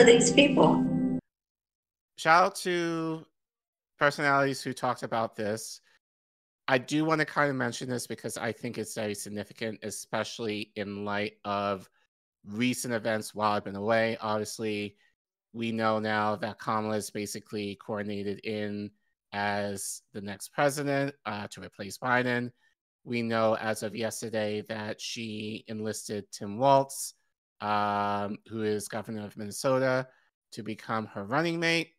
are these people? Shout out to personalities who talked about this. I do want to kind of mention this because I think it's very significant, especially in light of recent events while I've been away. Obviously, we know now that Kamala is basically coordinated in as the next president to replace Biden. We know as of yesterday that she enlisted Tim Walz, who is governor of Minnesota, to become her running mate.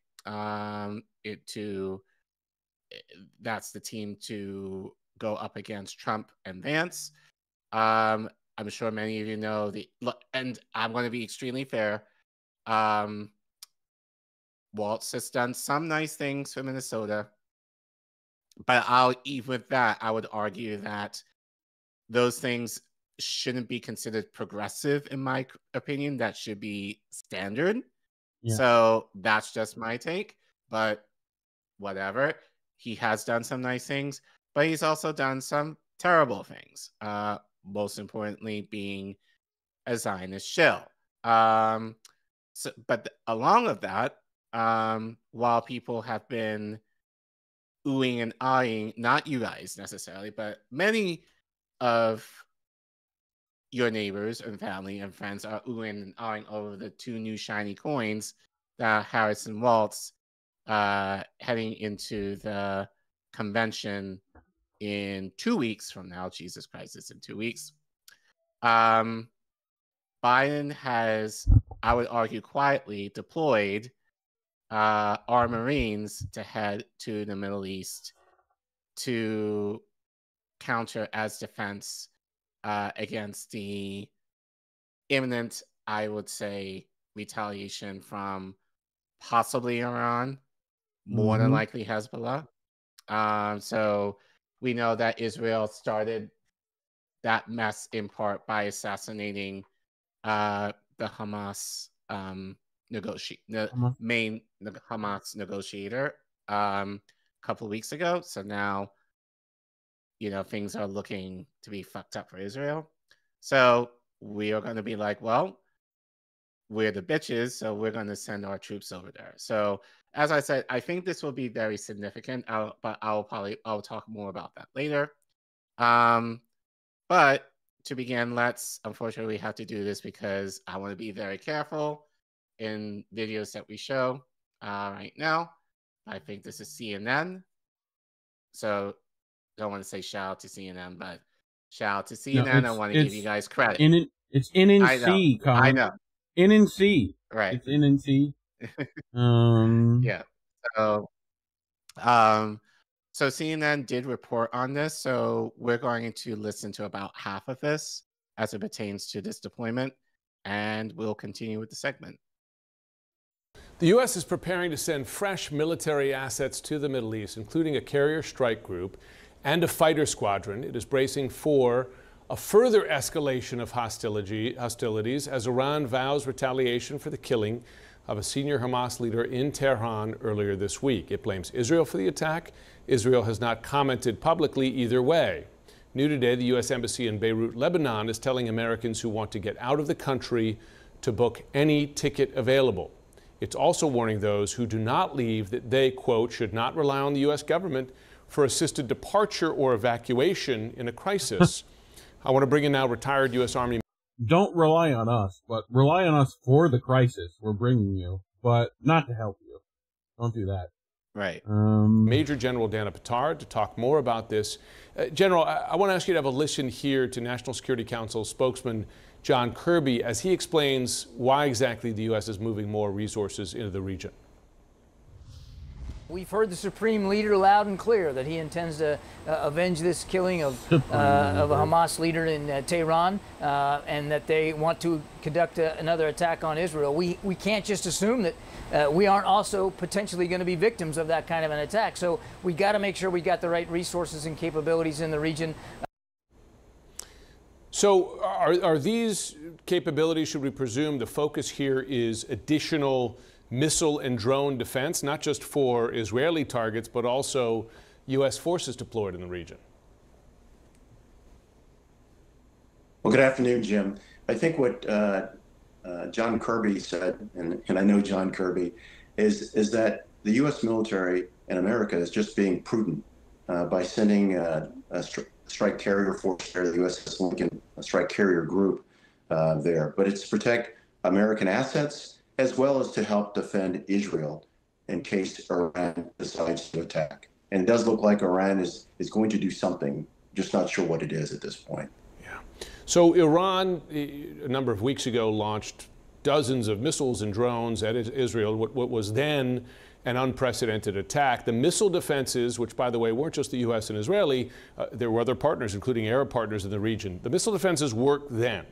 That's the team to go up against Trump and Vance. I'm sure many of you know and I'm going to be extremely fair. Walz has done some nice things for Minnesota, but even with that, I would argue that those things shouldn't be considered progressive, in my opinion. That should be standard. Yeah. So that's just my take, but whatever. He has done some nice things, but he's also done some terrible things. Most importantly, being a Zionist shill. Along with that, while people have been oohing and ahhing, not you guys necessarily, but many of your neighbors and family and friends are oohing and ahhing over the two new shiny coins that Harris and Walz heading into the convention in 2 weeks from now. Jesus Christ, it's in 2 weeks. Biden has, I would argue quietly, deployed our Marines to head to the Middle East to counter as defense against the imminent, I would say, retaliation from possibly Iran. More than likely Hezbollah. So we know that Israel started that mess in part by assassinating the Hamas main Hamas negotiator a couple of weeks ago. So now, you know, things are looking to be fucked up for Israel. So we are going to be like, well, we're the bitches, so we're going to send our troops over there. So as I said, I think this will be very significant, but I'll talk more about that later. But to begin, let's, unfortunately, we have to do this because I want to be very careful in videos that we show right now. I think this is CNN. So don't want to say shout out to CNN, but shout out to CNN. No, I want to give you guys credit. It's NNC, Colin. I know. NNC, right? It's NNC. Yeah. So, so CNN did report on this. So we're going to listen to about half of this as it pertains to this deployment, and we'll continue with the segment. The U.S. is preparing to send fresh military assets to the Middle East, including a carrier strike group and a fighter squadron. It is bracing for a further escalation of hostilities as Iran vows retaliation for the killing of a senior Hamas leader in Tehran earlier this week. It blames Israel for the attack. Israel has not commented publicly either way. New today, the U.S. Embassy in Beirut, Lebanon, is telling Americans who want to get out of the country to book any ticket available. It's also warning those who do not leave that they, quote, should not rely on the U.S. government for assisted departure or evacuation in a crisis. I want to bring in now retired U.S. Army. Don't rely on us, but rely on us for the crisis we're bringing you, but not to help you. Don't do that. Right. Major General Dana Pittard to talk more about this. General, I want to ask you to have a listen here to National Security Council spokesman John Kirby as he explains why exactly the U.S. is moving more resources into the region. We've heard the Supreme Leader loud and clear that he intends to avenge this killing of a Hamas leader in Tehran, and that they want to conduct another attack on Israel. We can't just assume that we aren't also potentially going to be victims of that kind of an attack. So we got to make sure we got the right resources and capabilities in the region. So are these capabilities, should we presume the focus here is additional missile and drone defense, not just for Israeli targets, but also U.S. forces deployed in the region? Well, good afternoon, Jim. I think what John Kirby said, and I know John Kirby, is that the U.S. military in America is just being prudent by sending a strike carrier force there, the USS Lincoln strike carrier group there. But it's to protect American assets as well as to help defend Israel in case Iran decides to attack. And it does look like Iran is going to do something, just not sure what it is at this point. Yeah. So Iran, a number of weeks ago, launched dozens of missiles and drones at Israel, what was then an unprecedented attack. The missile defenses, which, by the way, weren't just the U.S. and Israeli, there were other partners, including Arab partners in the region. The missile defenses worked then.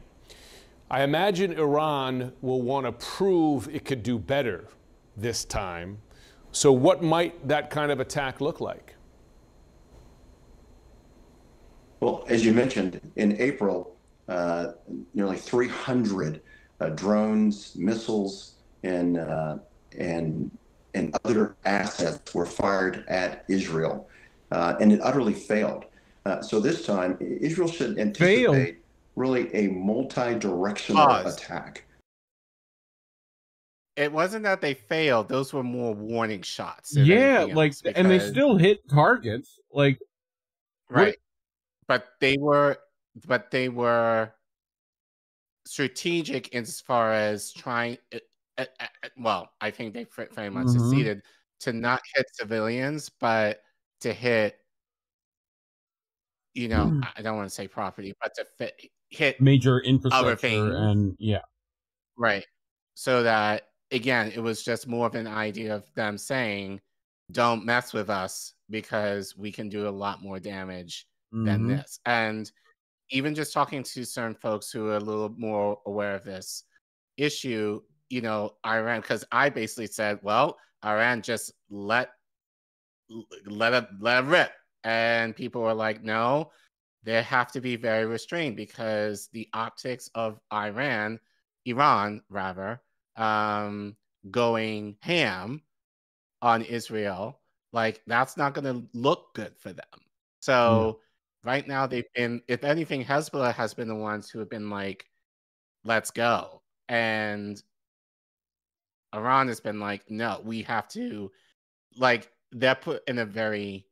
I imagine Iran will want to prove it could do better this time. So what might that kind of attack look like? Well, as you mentioned, in April, nearly 300 drones, missiles, and other assets were fired at Israel, and it utterly failed. So this time, Israel should anticipate really a multi-directional attack. It wasn't that they failed; those were more warning shots. Yeah, like, because... and they still hit targets. Like, right, but they were strategic as far as trying. Well, I think they very much succeeded to not hit civilians, but to hit, you know, I don't want to say property, but to hit major infrastructure, other things. And yeah, right. So that, again, it was just more of an idea of them saying, don't mess with us because we can do a lot more damage than this. And even just talking to certain folks who are a little more aware of this issue, you know, Iran, because I basically said, well, Iran just let it rip. And people were like, no, they have to be very restrained because the optics of Iran going ham on Israel, like, that's not going to look good for them. So right now they've been, if anything, Hezbollah has been the ones who have been like, let's go. And Iran has been like, no, we have to, like, they're put in a very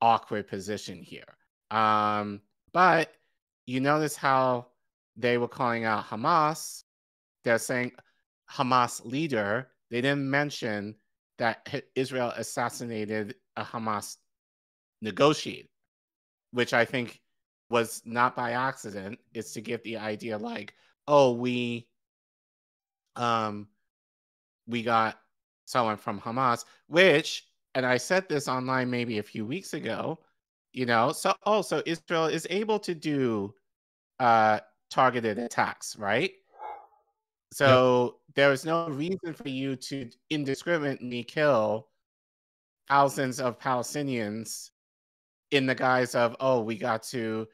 awkward position here. But you notice how they were calling out Hamas. They're saying Hamas leader. They didn't mention that Israel assassinated a Hamas negotiator, which I think was not by accident. It's to give the idea like, oh, we got someone from Hamas, which, and I said this online maybe a few weeks ago, you know, so also Israel is able to do targeted attacks, right? So there is no reason for you to indiscriminately kill thousands of Palestinians in the guise of, oh, we got to,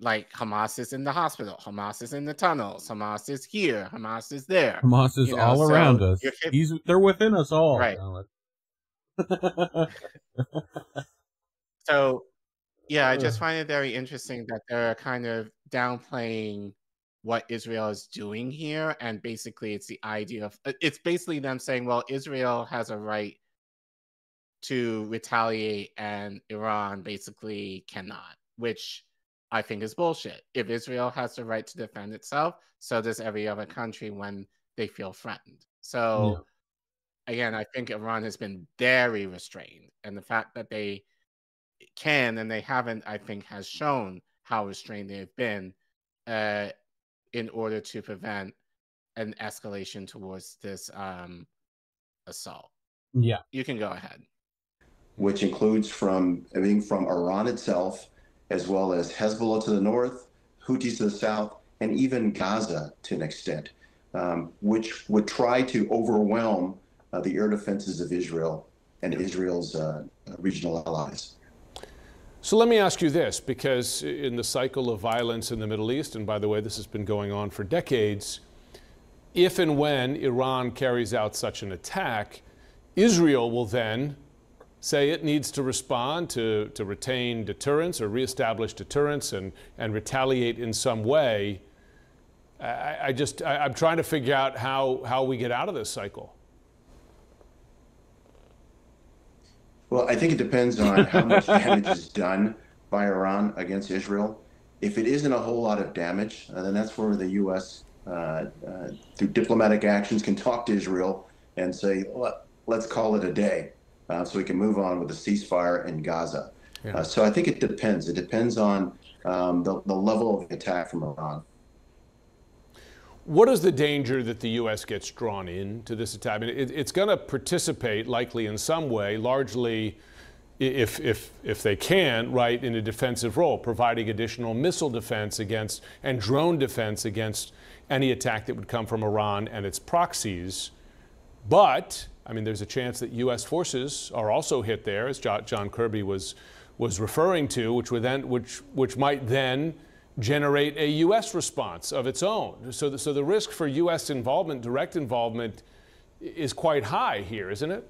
like, Hamas is in the hospital, Hamas is in the tunnels, Hamas is here, Hamas is there. Hamas is all around us. They're within us all. Right. So, yeah, I just find it very interesting that they're kind of downplaying what Israel is doing here. And basically, it's the idea of, it's basically them saying, well, Israel has a right to retaliate and Iran basically cannot, which I think is bullshit. If Israel has the right to defend itself, so does every other country when they feel threatened. So again, I think Iran has been very restrained, and the fact that they can and they haven't, I think, has shown how restrained they've been in order to prevent an escalation towards this assault. Yeah, you can go ahead. Which includes from everything from Iran itself, as well as Hezbollah to the north, Houthis to the south, and even Gaza to an extent, which would try to overwhelm the air defenses of Israel and Israel's regional allies. So let me ask you this, because in the cycle of violence in the Middle East, and by the way, this has been going on for decades, if and when Iran carries out such an attack, Israel will then say it needs to respond to retain deterrence or reestablish deterrence and retaliate in some way. I'm trying to figure out how we get out of this cycle. Well, I think it depends on how much damage is done by Iran against Israel. If it isn't a whole lot of damage, then that's where the U.S. through diplomatic actions can talk to Israel and say, let's call it a day so we can move on with a ceasefire in Gaza. Yeah. So I think it depends. It depends on the level of attack from Iran. What is the danger that the U.S. gets drawn into this attack? I mean, it's going to participate likely in some way, largely if they can, right, in a defensive role, providing additional missile defense against and drone defense against any attack that would come from Iran and its proxies. But, I mean, there's a chance that U.S. forces are also hit there, as John Kirby was referring to, which might then generate a U.S. response of its own. So the risk for U.S. involvement, direct involvement, is quite high here, isn't it?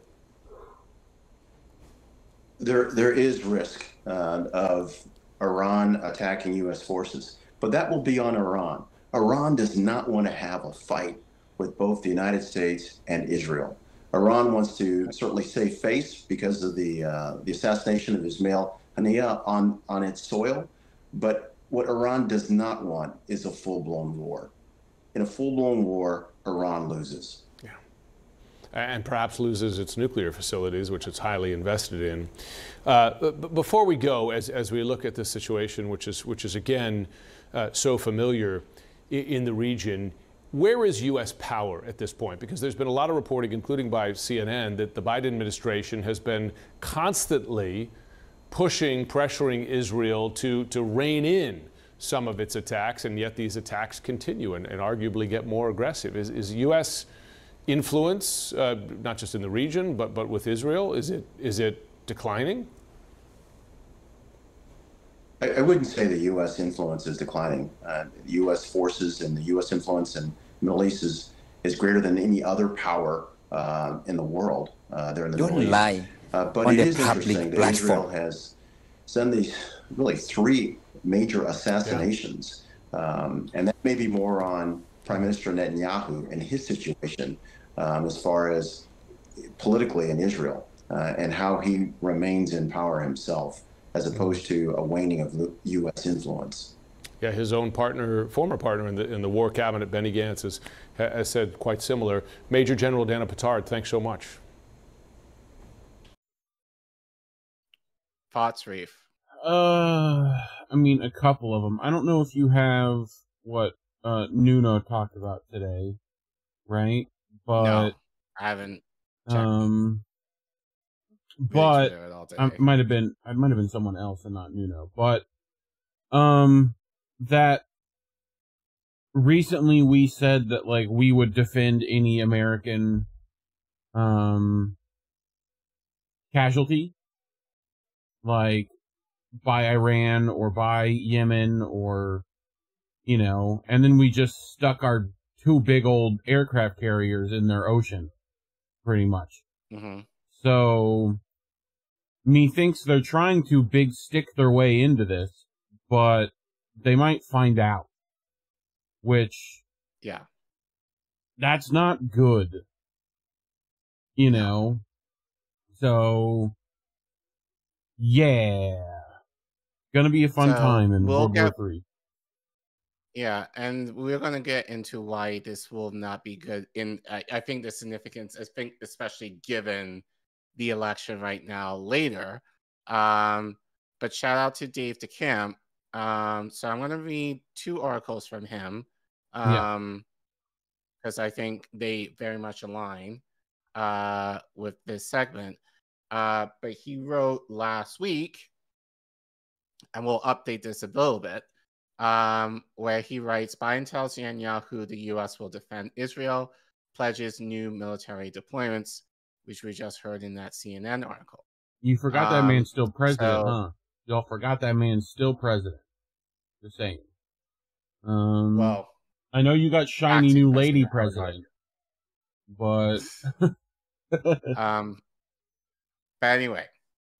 There is risk of Iran attacking U.S. forces, but that will be on Iran. Iran does not want to have a fight with both the United States and Israel. Iran wants to certainly save face because of the assassination of Ismail Haniyeh on its soil, but what Iran does not want is a full-blown war. In a full-blown war, Iran loses. Yeah, and perhaps loses its nuclear facilities, which it's highly invested in. But before we go, as we look at this situation, which is again so familiar in the region, where is U.S. power at this point? Because there's been a lot of reporting, including by CNN, that the Biden administration has been constantly pressuring Israel to rein in some of its attacks, and yet these attacks continue and arguably get more aggressive. Is U.S. influence, not just in the region, but with Israel, is it declining? I wouldn't say the U.S. influence is declining. The U.S. forces and the U.S. influence in the Middle East is greater than any other power in the world. They're in the Middle East. Don't lie. But it is interesting that Israel has done these really three major assassinations, yeah. And that may be more on Prime Minister Netanyahu and his situation as far as politically in Israel and how he remains in power himself, as opposed to a waning of U.S. influence. Yeah, his own partner, former partner in the war cabinet, Benny Gantz, has said quite similar. Major General Dana Pittard, thanks so much. Thoughts, Reef? I mean, a couple of them. I don't know if you have what Nuno talked about today, right? But no, I haven't checked. But I might have been someone else and not Nuno. But that recently we said that like we would defend any American casualty, like by Iran or by Yemen or, you know, and then we just stuck our two big old aircraft carriers in their ocean, pretty much. Mm-hmm. So, methinks they're trying to big stick their way into this, but they might find out, which, yeah, that's not good, you know, so... Yeah, gonna be a fun time in World War III. Yeah, and we're gonna get into why this will not be good. I think the significance, I think especially given the election right now later. But shout out to Dave DeCamp. So I'm gonna read two articles from him, because I think they very much align with this segment. But he wrote last week, and we'll update this a little bit, where he writes, Biden tells Netanyahu the U.S. will defend Israel, pledges new military deployments, which we just heard in that CNN article. You forgot that man's still president, huh? Y'all forgot that man's still president. Just saying. Well, I know you got shiny new lady president, but... But anyway,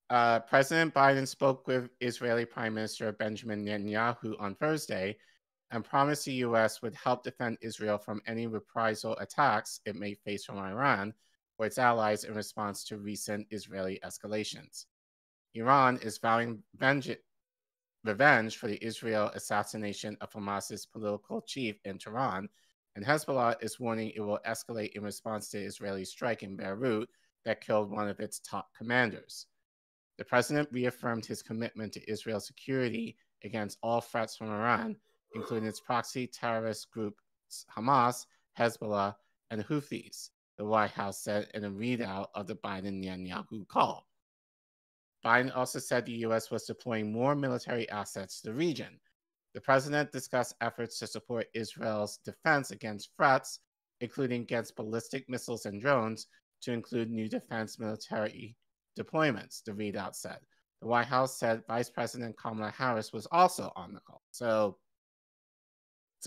President Biden spoke with Israeli Prime Minister Benjamin Netanyahu on Thursday and promised the U.S. would help defend Israel from any reprisal attacks it may face from Iran or its allies in response to recent Israeli escalations. Iran is vowing revenge for the Israel assassination of Hamas's political chief in Tehran, and Hezbollah is warning it will escalate in response to the Israeli strike in Beirut that killed one of its top commanders. The president reaffirmed his commitment to Israel's security against all threats from Iran, including its proxy terrorist groups Hamas, Hezbollah, and Houthis, the White House said in a readout of the Biden-Netanyahu call. Biden also said the U.S. was deploying more military assets to the region. The president discussed efforts to support Israel's defense against threats, including against ballistic missiles and drones, to include new defense military deployments, the readout said. The White House said Vice President Kamala Harris was also on the call. So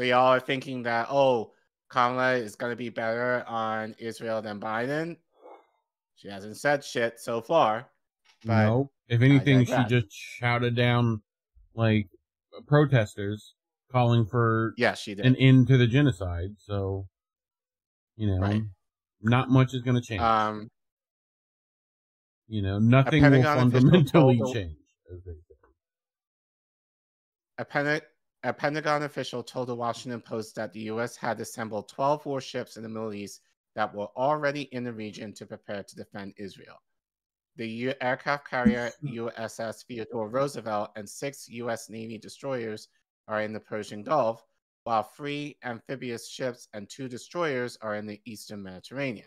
y'all are thinking that, oh, Kamala is going to be better on Israel than Biden? She hasn't said shit so far. No, if anything, she just shouted down, like, protesters calling for an end to the genocide. So, you know, not much is going to change. You know, nothing will fundamentally change. As they say. A Pentagon official told the Washington Post that the U.S. had assembled 12 warships in the Middle East that were already in the region to prepare to defend Israel. The aircraft carrier USS Theodore Roosevelt and 6 U.S. Navy destroyers are in the Persian Gulf, while 3 amphibious ships and 2 destroyers are in the Eastern Mediterranean.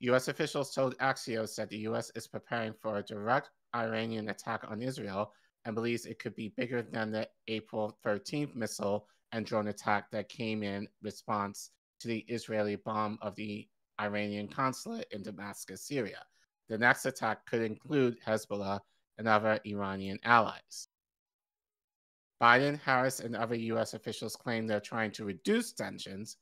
U.S. officials told Axios that the U.S. is preparing for a direct Iranian attack on Israel and believes it could be bigger than the April 13th missile and drone attack that came in response to the Israeli bomb of the Iranian consulate in Damascus, Syria. The next attack could include Hezbollah and other Iranian allies. Biden, Harris, and other U.S. officials claim they're trying to reduce tensions,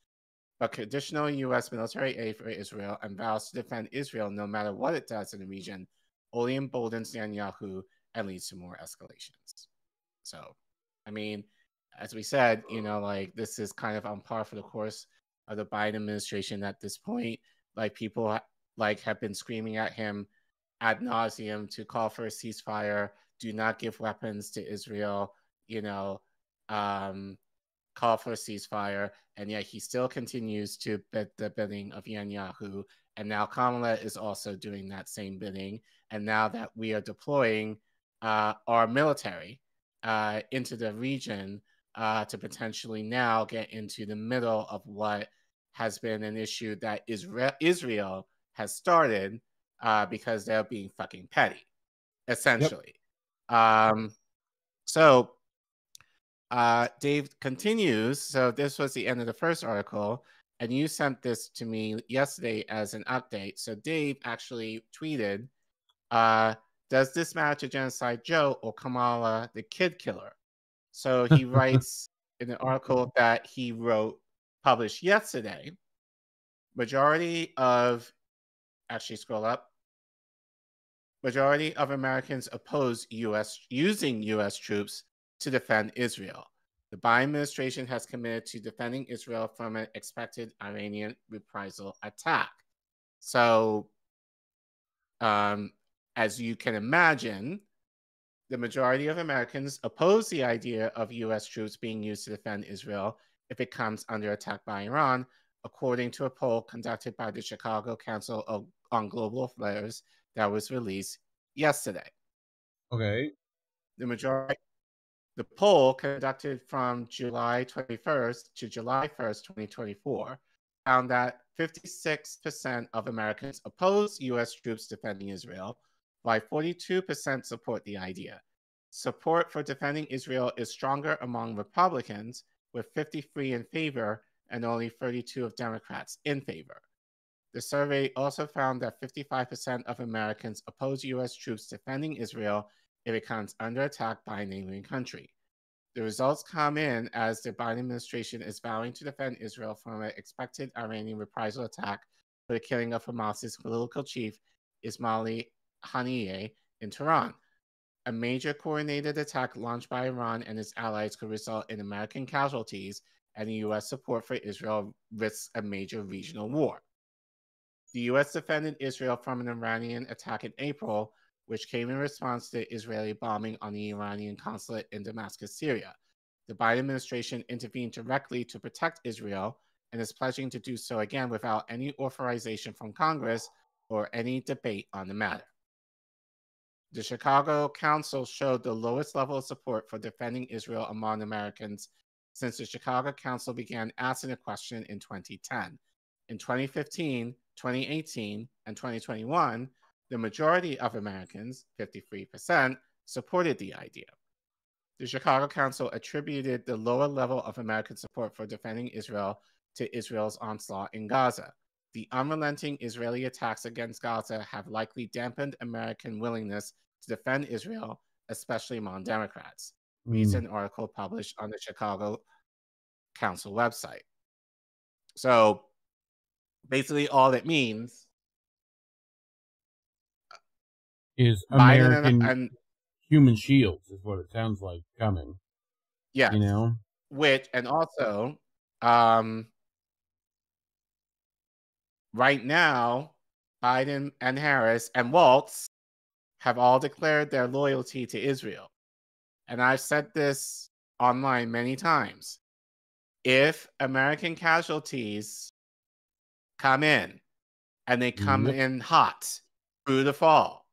but conditional U.S. military aid for Israel and vows to defend Israel no matter what it does in the region only emboldens Netanyahu and leads to more escalations. So, I mean, as we said, you know, like, this is kind of on par for the course of the Biden administration at this point. Like, people have been screaming at him ad nauseum to call for a ceasefire, do not give weapons to Israel, you know, call for a ceasefire, and yet he still continues to bid the bidding of Netanyahu, and now Kamala is also doing that same bidding, and now that we are deploying our military into the region to potentially now get into the middle of what has been an issue that Israel has started because they're being fucking petty, essentially. Yep. So Dave continues. So this was the end of the first article, and you sent this to me yesterday as an update. So Dave actually tweeted, does this matter to Genocide Joe or Kamala the Kid Killer? So he writes in an article that he wrote, published yesterday, majority of Majority of Americans oppose using U.S. troops to defend Israel. The Biden administration has committed to defending Israel from an expected Iranian reprisal attack. So, as you can imagine, the majority of Americans oppose the idea of U.S. troops being used to defend Israel if it comes under attack by Iran, according to a poll conducted by the Chicago Council on Global Affairs that was released yesterday. Okay. The poll conducted from July 21st to July 1st, 2024, found that 56% of Americans oppose U.S. troops defending Israel, while 42% support the idea. Support for defending Israel is stronger among Republicans, with 53 in favor and only 32 of Democrats in favor. The survey also found that 55% of Americans oppose U.S. troops defending Israel if it comes under attack by a neighboring country. The results come in as the Biden administration is vowing to defend Israel from an expected Iranian reprisal attack for the killing of Hamas's political chief, Ismail Haniyeh, in Tehran. A major coordinated attack launched by Iran and its allies could result in American casualties, and the U.S. support for Israel risks a major regional war. The U.S. defended Israel from an Iranian attack in April, which came in response to Israeli bombing on the Iranian consulate in Damascus, Syria. The Biden administration intervened directly to protect Israel and is pledging to do so again without any authorization from Congress or any debate on the matter. The Chicago Council showed the lowest level of support for defending Israel among Americans since the Chicago Council began asking the question in 2010. In 2015, 2018, and 2021, the majority of Americans, 53%, supported the idea. The Chicago Council attributed the lower level of American support for defending Israel to Israel's onslaught in Gaza. The unrelenting Israeli attacks against Gaza have likely dampened American willingness to defend Israel, especially among Democrats. Reads an article published on the Chicago Council website. So basically all that means is American human shields is what it sounds like coming. Yeah. You know? Which, and also, right now, Biden and Harris and Walz have all declared their loyalty to Israel. And I've said this online many times. If American casualties come in, and they come in hot through the fall,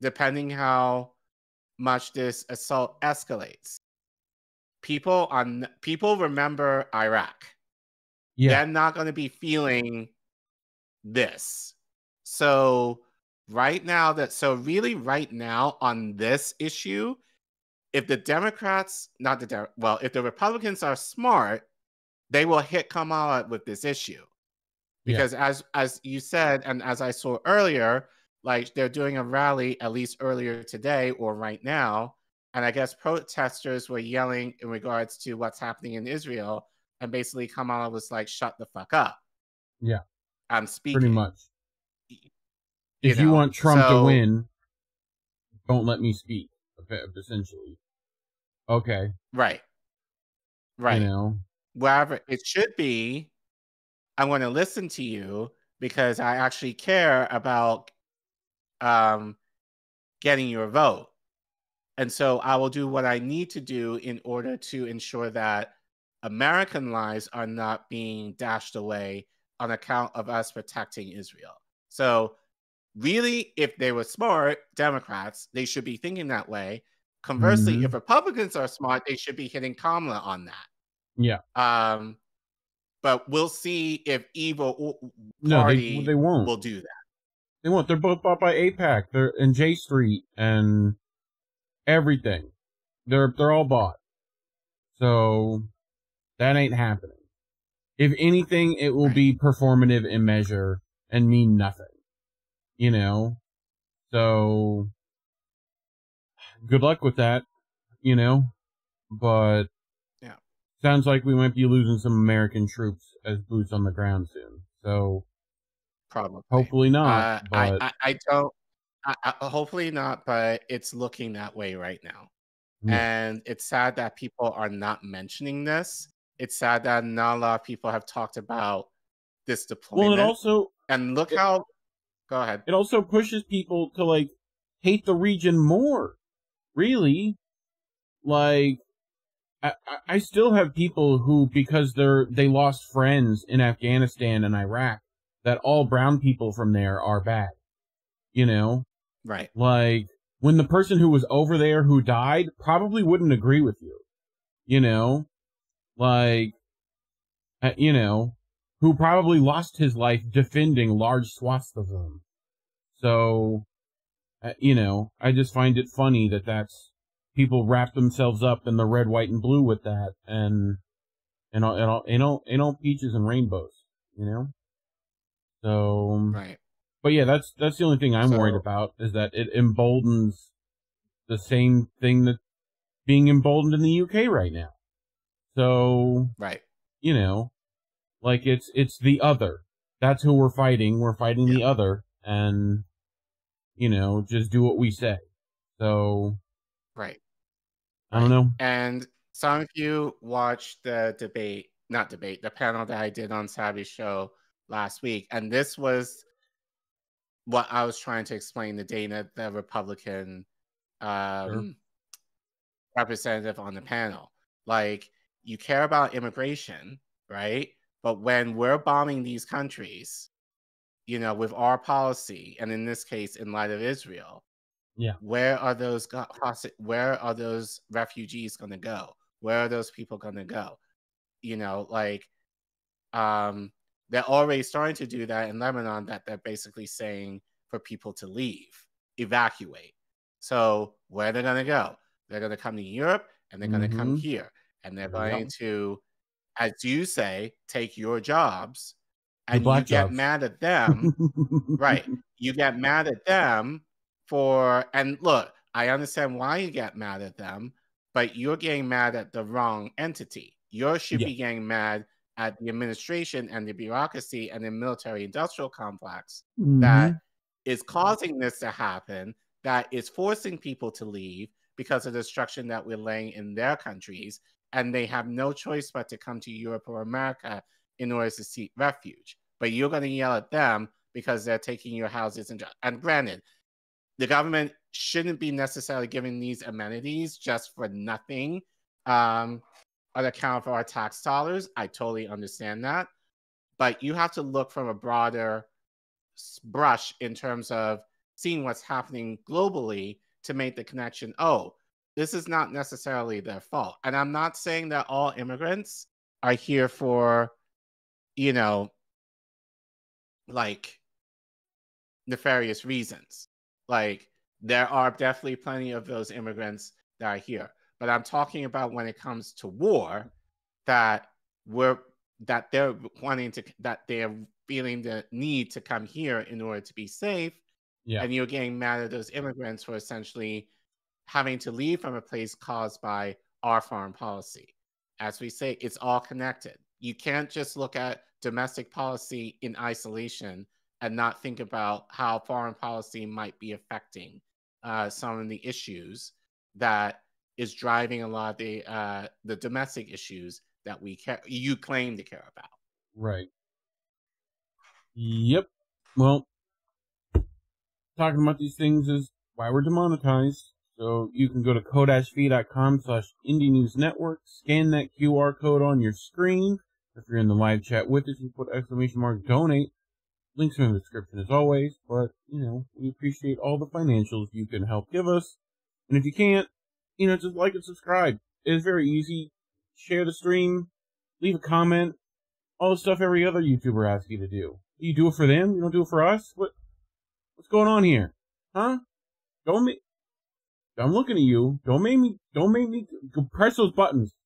depending how much this assault escalates, people remember Iraq. Yeah. They're not going to be feeling this. So right now, really right now on this issue, if the Democrats, if the Republicans are smart, they will hit Kamala with this issue. Because as you said, and as I saw earlier, like they're doing a rally at least earlier today or right now. And I guess protesters were yelling in regards to what's happening in Israel. And basically Kamala was like, shut the fuck up. Yeah. I'm speaking. Pretty much. If you want Trump to win, don't let me speak, essentially. Okay. Right. Right. You know? Wherever it should be, I want to listen to you because I actually care about getting your vote. And so I will do what I need to do in order to ensure that American lives are not being dashed away on account of us protecting Israel. So really, if they were smart, Democrats, they should be thinking that way. Conversely, if Republicans are smart, they should be hitting Kamala on that. Yeah. But we'll see if they won't. Will do that. They won't. They're both bought by AIPAC. They're in J Street and everything. They're all bought. So that ain't happening. If anything, it will be performative in measure and mean nothing. You know? So good luck with that, you know? But sounds like we might be losing some American troops as boots on the ground soon. So, probably, hopefully not. But hopefully not, but it's looking that way right now. Yeah. And it's sad that people are not mentioning this. It's sad that not a lot of people have talked about this deployment. Well, it also Go ahead. It also pushes people to like hate the region more. Really, like. I still have people who, because they lost friends in Afghanistan and Iraq, that all brown people from there are bad. You know? Right. Like, when the person who was over there who died probably wouldn't agree with you. You know? Like, you know, who probably lost his life defending large swaths of them. So, you know, I just find it funny that people wrap themselves up in the red, white, and blue with that, and all peaches and rainbows, you know. So, right. But yeah, that's the only thing I'm worried about is that it emboldens the same thing that being emboldened in the UK right now. So, right, you know, like it's the other. That's who we're fighting. We're fighting the other, and you know, just do what we say. So, right. I don't know. And some of you watched the debate, not debate, the panel that I did on Savvy's show last week. And this was what I was trying to explain to Dana, the Republican representative on the panel. Like, you care about immigration, right? But when we're bombing these countries, you know, with our policy, and in this case, in light of Israel, yeah, where are those refugees going to go? Where are those people going to go? You know, like, they're already starting to do that in Lebanon, that they're basically saying for people to leave, evacuate. So where are they going to go? They're going to come to Europe, and they're going to come here, and they're going to, as you say, take your jobs, and you get mad at them, right? You get mad at them for, and look, I understand why you get mad at them, but you're getting mad at the wrong entity. You should be getting mad at the administration and the bureaucracy and the military-industrial complex that is causing this to happen, that is forcing people to leave because of the destruction that we're laying in their countries, and they have no choice but to come to Europe or America in order to seek refuge. But you're going to yell at them because they're taking your houses and jobs. And granted, the government shouldn't be necessarily giving these amenities just for nothing on account of our tax dollars. I totally understand that. But you have to look from a broader brush in terms of seeing what's happening globally to make the connection, oh, this is not necessarily their fault. And I'm not saying that all immigrants are here for, you know, like, nefarious reasons. Like, there are definitely plenty of those immigrants that are here. But I'm talking about when it comes to war, that they're feeling the need to come here in order to be safe. Yeah. And you're getting mad at those immigrants for essentially having to leave from a place caused by our foreign policy. As we say, it's all connected. You can't just look at domestic policy in isolation and not think about how foreign policy might be affecting some of the issues that is driving a lot of the domestic issues that you claim to care about. Right. Yep. Well, talking about these things is why we're demonetized. So you can go to codashv.com/IndieNewsNetwork, scan that QR code on your screen. If you're in the live chat with us, you put !donate. Links are in the description as always, but, you know, we appreciate all the financials you can help give us. And if you can't, you know, just like and subscribe. It's very easy. Share the stream, leave a comment, all the stuff every other YouTuber asks you to do. You do it for them? You don't do it for us? What's going on here? Huh? Don't make... I'm looking at you. Don't make me press those buttons.